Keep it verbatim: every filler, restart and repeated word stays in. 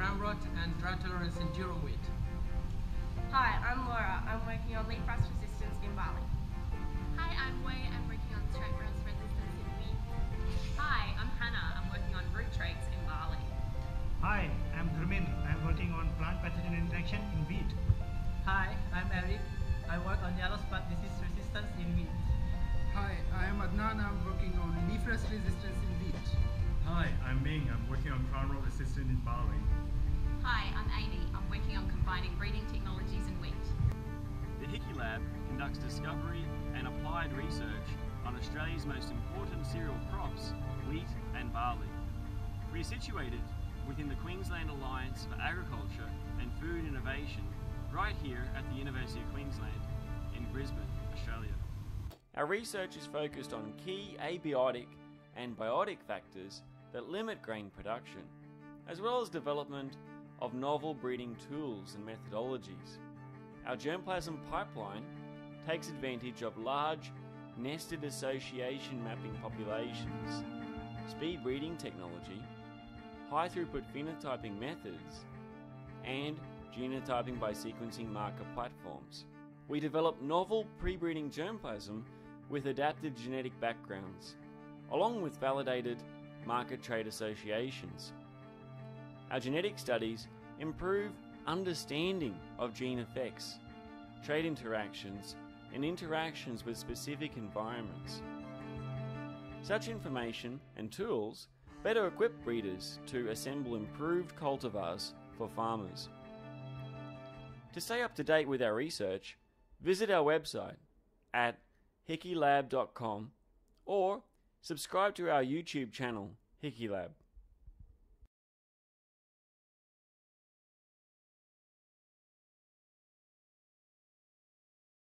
brown rot and drought tolerance durum wheat. Hi, I'm Laura. I'm working on leaf rust resistance in barley. Hi, I'm Wei. I'm working on trait rust resistance in wheat. Hi, I'm Hannah. I'm working on root traits in barley. Hi, I'm Gurmeet. I'm working on plant pathogen interaction in wheat. Hi, I'm Eric. I work on yellow spot disease resistance in wheat. Hi, I'm Adnan. I'm working on leaf rust resistance in wheat. Hi, I'm Ming. I'm working on crown rot resistance in barley. Hi, I'm Amy. I'm working on combining breeding technologies in wheat. The Hickey Lab conducts discovery and applied research on Australia's most important cereal crops, wheat and barley. We are situated within the Queensland Alliance for Agriculture and Food Innovation, right here at the University of Queensland in Brisbane, Australia. Our research is focused on key abiotic and biotic factors that limit grain production, as well as development of novel breeding tools and methodologies. Our germplasm pipeline takes advantage of large nested association mapping populations, speed breeding technology, high throughput phenotyping methods, and genotyping by sequencing marker platforms. We develop novel pre-breeding germplasm with adapted genetic backgrounds, along with validated marker trait associations. Our genetic studies improve understanding of gene effects, trait interactions, and interactions with specific environments. Such information and tools better equip breeders to assemble improved cultivars for farmers. To stay up to date with our research, visit our website at hickey lab dot com or subscribe to our YouTube channel, Hickey Lab.